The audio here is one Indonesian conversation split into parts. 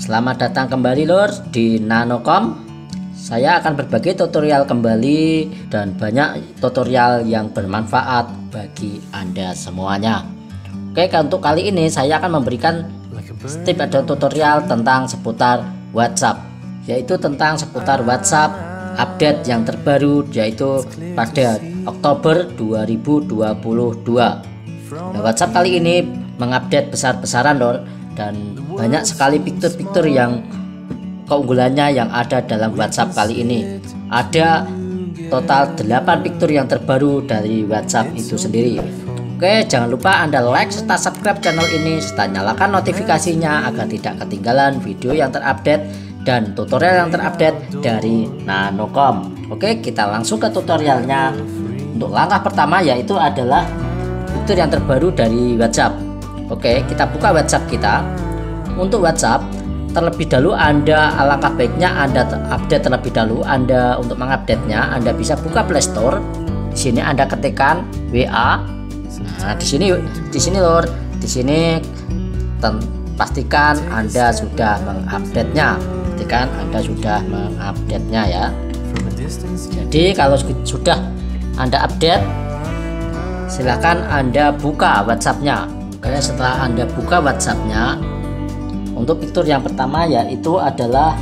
Selamat datang kembali lur di NANO KOM. Saya akan berbagi tutorial kembali dan banyak tutorial yang bermanfaat bagi Anda semuanya. Oke, untuk kali ini saya akan memberikan tip atau tutorial tentang seputar WhatsApp, yaitu tentang seputar WhatsApp update yang terbaru, yaitu pada Oktober 2022. Nah, WhatsApp kali ini mengupdate besar-besaran lor, dan banyak sekali fitur-fitur yang keunggulannya yang ada dalam WhatsApp kali ini. Ada total 8 fitur yang terbaru dari WhatsApp itu sendiri. Oke, jangan lupa Anda like serta subscribe channel ini serta nyalakan notifikasinya agar tidak ketinggalan video yang terupdate dan tutorial yang terupdate dari NANO KOM. Oke, kita langsung ke tutorialnya. Untuk langkah pertama yaitu adalah fitur yang terbaru dari WhatsApp. Oke, kita buka WhatsApp kita. Untuk WhatsApp, terlebih dahulu alangkah baiknya Anda update terlebih dahulu. Untuk mengupdate-nya, Anda bisa buka Play Store. Di sini Anda ketikkan WA. Nah, di sini lor, di sini pastikan Anda sudah mengupdate-nya. Pastikan Anda sudah mengupdate-nya ya. Jadi kalau sudah Anda update, silahkan Anda buka WhatsApp-nya. Karena setelah Anda buka WhatsApp-nya, untuk fitur yang pertama yaitu adalah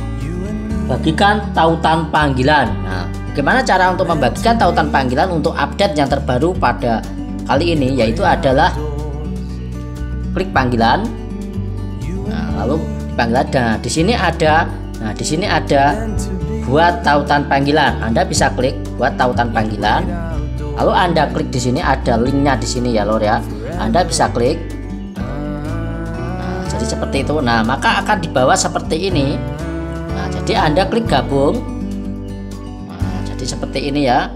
bagikan tautan panggilan. Nah, bagaimana cara untuk membagikan tautan panggilan untuk update yang terbaru pada kali ini, yaitu adalah klik panggilan. Nah, lalu panggilan. Nah, di sini ada buat tautan panggilan. Anda bisa klik buat tautan panggilan. Lalu Anda klik di sini, ada linknya di sini ya lor ya. Anda bisa klik. Nah, jadi seperti itu. Nah, maka akan dibawa seperti ini. Nah, jadi Anda klik gabung. Nah, jadi seperti ini ya.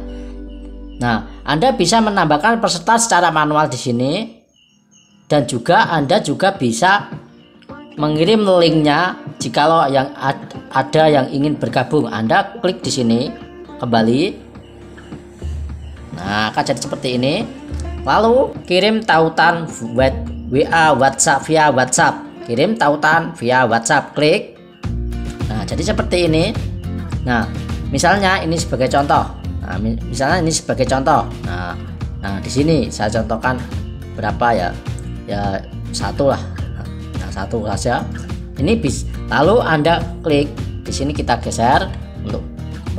Nah, Anda bisa menambahkan peserta secara manual di sini, dan juga Anda juga bisa mengirim linknya jikalau yang ada yang ingin bergabung. Anda klik di sini kembali. Nah, akan jadi seperti ini. Lalu kirim tautan via WhatsApp. Kirim tautan via WhatsApp, klik. Nah, jadi seperti ini. Nah, misalnya ini sebagai contoh. Nah, di sini saya contohkan berapa ya? Ya satu lah. Nah, satu saja. Ini bis. Lalu Anda klik di sini, kita geser untuk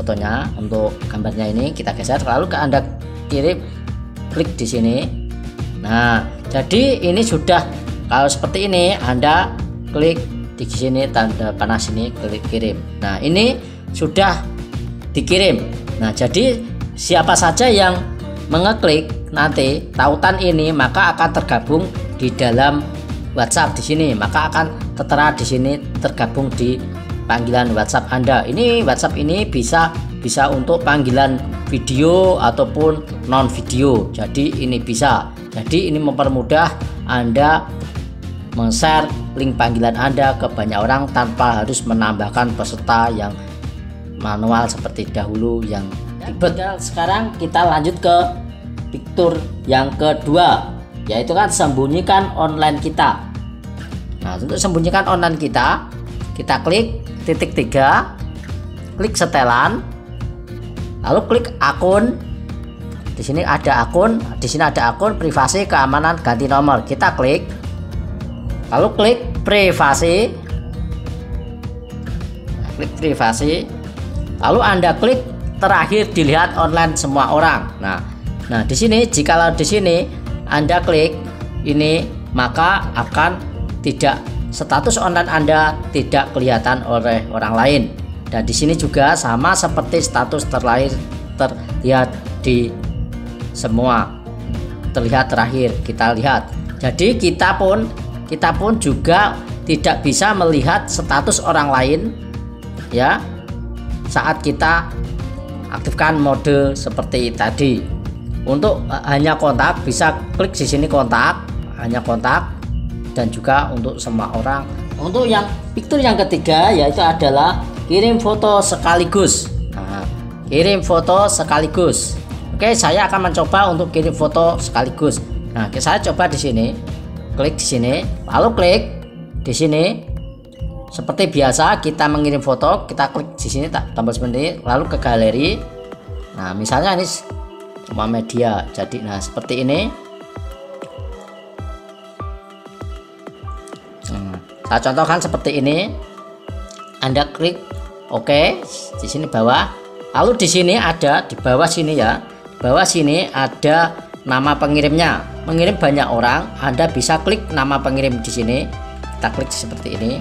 fotonya, untuk gambarnya ini kita geser. Lalu Anda klik di sini. Nah, jadi ini sudah kalau seperti ini. Anda klik di sini tanda panas ini, klik kirim. Nah, ini sudah dikirim. Nah, jadi siapa saja yang mengeklik nanti tautan ini maka akan tergabung di dalam WhatsApp di sini, maka akan tertera di sini tergabung di panggilan WhatsApp Anda. Ini WhatsApp ini bisa untuk panggilan video ataupun non video. Jadi ini bisa. Jadi ini mempermudah Anda men-share link panggilan Anda ke banyak orang tanpa harus menambahkan peserta yang manual seperti dahulu yang ribet. Sekarang kita lanjut ke fitur yang kedua, yaitu kan sembunyikan online kita. Nah, untuk sembunyikan online kita, kita klik titik 3, klik setelan. Lalu klik akun. Di sini ada akun, privasi, keamanan, ganti nomor. Kita klik. Lalu klik privasi. Lalu Anda klik terakhir dilihat online semua orang. Nah di sini jikalau di sini Anda klik ini, maka akan tidak status online Anda tidak kelihatan oleh orang lain. Dan di sini juga sama seperti status terlihat di semua, terlihat terakhir kita lihat. Jadi kita pun juga tidak bisa melihat status orang lain ya saat kita aktifkan mode seperti tadi. Untuk hanya kontak bisa klik di sini kontak, hanya kontak, dan juga untuk semua orang. Untuk yang fitur yang ketiga yaitu adalah kirim foto sekaligus. Nah, kirim foto sekaligus. Oke, saya akan mencoba untuk kirim foto sekaligus. Nah, saya coba di sini, klik di sini, lalu klik di sini. Seperti biasa kita mengirim foto, kita klik di sini tombol seperti ini, lalu ke galeri. Nah, misalnya ini cuma media, jadi nah seperti ini. Saya contohkan seperti ini. Anda klik oke di sini bawah. Lalu di sini ada di bawah sini ya. Di bawah sini ada nama pengirimnya. Mengirim banyak orang, Anda bisa klik nama pengirim di sini. Kita klik seperti ini.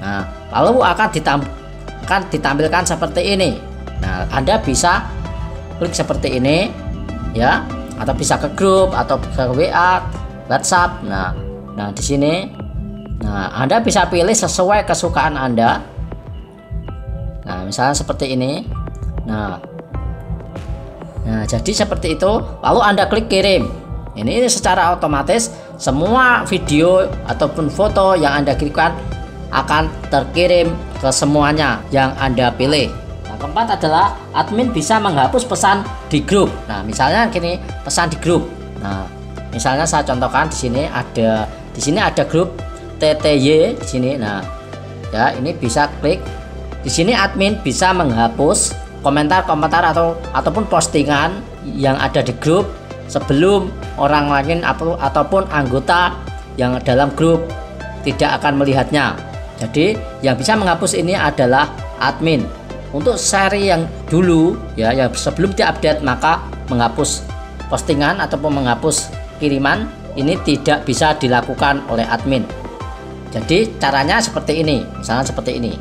Nah, lalu akan ditampilkan seperti ini. Nah, Anda bisa klik seperti ini ya, atau bisa ke grup atau ke WA, WhatsApp. Nah di sini nah, Anda bisa pilih sesuai kesukaan Anda. Nah, misalnya seperti ini. Nah, jadi seperti itu. Lalu Anda klik kirim. Ini secara otomatis semua video ataupun foto yang Anda kirimkan akan terkirim ke semuanya yang Anda pilih. Yang keempat adalah admin bisa menghapus pesan di grup. Nah, misalnya gini, pesan di grup. Nah, misalnya saya contohkan di sini ada grup TTY di sini. Nah, ya ini bisa klik. Di sini admin bisa menghapus komentar-komentar ataupun postingan yang ada di grup sebelum orang lain ataupun anggota yang dalam grup tidak akan melihatnya. Jadi yang bisa menghapus ini adalah admin. Untuk seri yang dulu ya, yang sebelum diupdate, maka menghapus postingan ataupun menghapus kiriman ini tidak bisa dilakukan oleh admin. Jadi caranya seperti ini, misalnya seperti ini.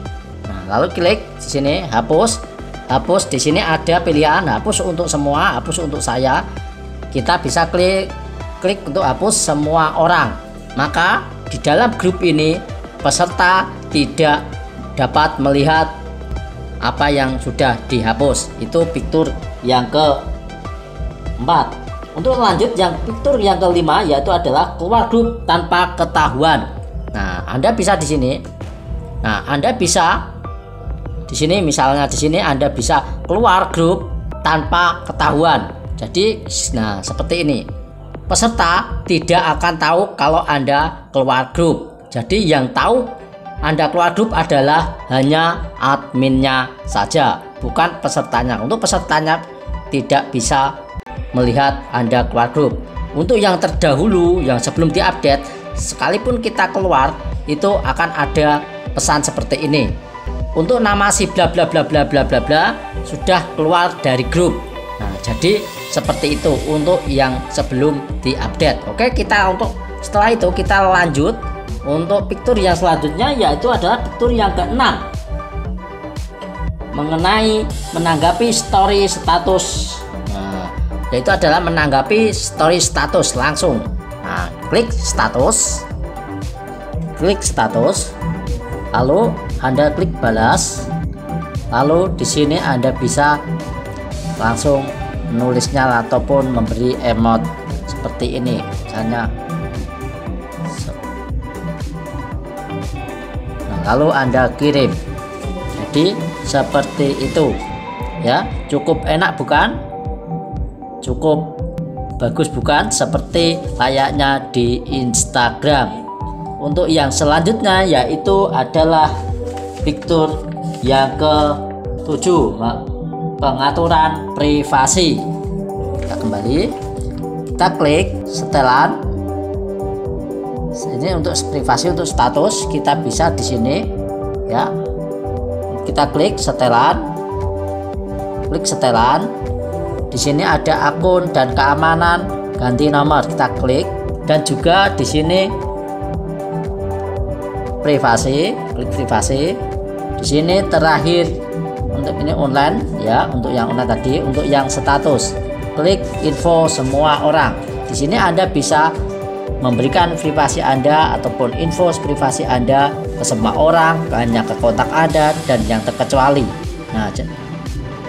Nah, lalu klik di sini hapus. Di sini ada pilihan hapus untuk semua, hapus untuk saya. Kita bisa klik untuk hapus semua orang. Maka di dalam grup ini peserta tidak dapat melihat apa yang sudah dihapus. Itu fitur yang keempat. Untuk lanjut yang fitur yang kelima yaitu adalah keluar grup tanpa ketahuan. Nah, Anda bisa di sini. Nah, Anda bisa di sini, misalnya di sini Anda bisa keluar grup tanpa ketahuan. Jadi nah seperti ini. Peserta tidak akan tahu kalau Anda keluar grup. Jadi yang tahu Anda keluar grup adalah hanya adminnya saja, bukan pesertanya. Untuk pesertanya tidak bisa melihat Anda keluar grup. Untuk yang terdahulu, yang sebelum diupdate, sekalipun kita keluar itu akan ada pesan seperti ini. Untuk nama si bla bla bla bla bla bla bla sudah keluar dari grup. Nah, jadi seperti itu untuk yang sebelum diupdate. Oke, kita untuk setelah itu kita lanjut untuk fitur yang selanjutnya yaitu adalah fitur yang keenam mengenai menanggapi story status. Nah, yaitu adalah menanggapi story status langsung. Nah, klik status, lalu Anda klik balas, lalu di sini Anda bisa langsung menulisnya ataupun memberi emot seperti ini, misalnya. Lalu Anda kirim. Jadi seperti itu ya, cukup enak bukan, cukup bagus bukan, seperti layaknya di Instagram. Untuk yang selanjutnya yaitu adalah fitur yang ke-7 pengaturan privasi. Kita kembali, kita klik setelan. Ini untuk privasi, untuk status kita bisa di sini ya. Kita klik setelan. Di sini ada akun dan keamanan, ganti nomor, kita klik. Dan juga di sini privasi, klik privasi. Di sini terakhir untuk ini online ya, untuk yang online tadi. Untuk yang status, klik info semua orang. Di sini Anda bisa memberikan privasi Anda ataupun info privasi Anda ke semua orang, hanya ke kontak Anda dan yang terkecuali. Nah,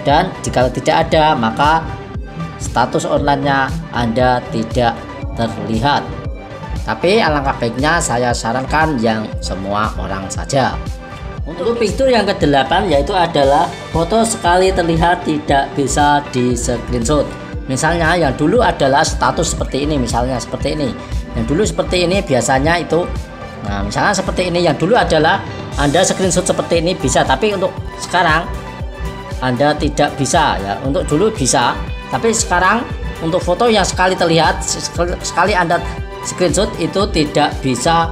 dan jika tidak ada, maka status online-nya Anda tidak terlihat. Tapi alangkah baiknya saya sarankan yang semua orang saja. Untuk fitur yang ke-8 yaitu adalah foto sekali terlihat tidak bisa di screenshot. Misalnya yang dulu adalah status seperti ini, misalnya seperti ini. Yang dulu seperti ini biasanya itu. Nah, misalnya seperti ini yang dulu adalah Anda screenshot seperti ini bisa, tapi untuk sekarang Anda tidak bisa ya. Untuk dulu bisa, tapi sekarang untuk foto yang sekali terlihat, sekali Anda screenshot itu tidak bisa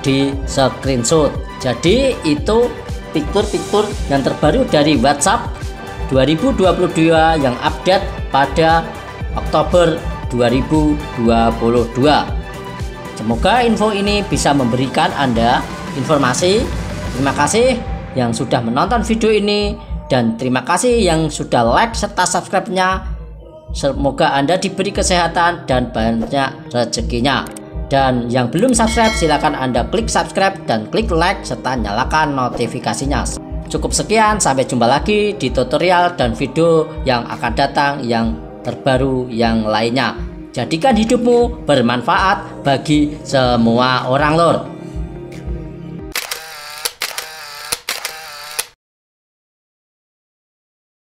di screenshot. Jadi itu fitur-fitur yang terbaru dari WhatsApp 2022 yang update pada Oktober 2022. Semoga info ini bisa memberikan Anda informasi. Terima kasih yang sudah menonton video ini dan terima kasih yang sudah like serta subscribe-nya. Semoga Anda diberi kesehatan dan banyak rezekinya. Dan yang belum subscribe silakan Anda klik subscribe dan klik like serta nyalakan notifikasinya. Cukup sekian, sampai jumpa lagi di tutorial dan video yang akan datang yang terbaru yang lainnya. Jadikan hidupmu bermanfaat bagi semua orang, Lur.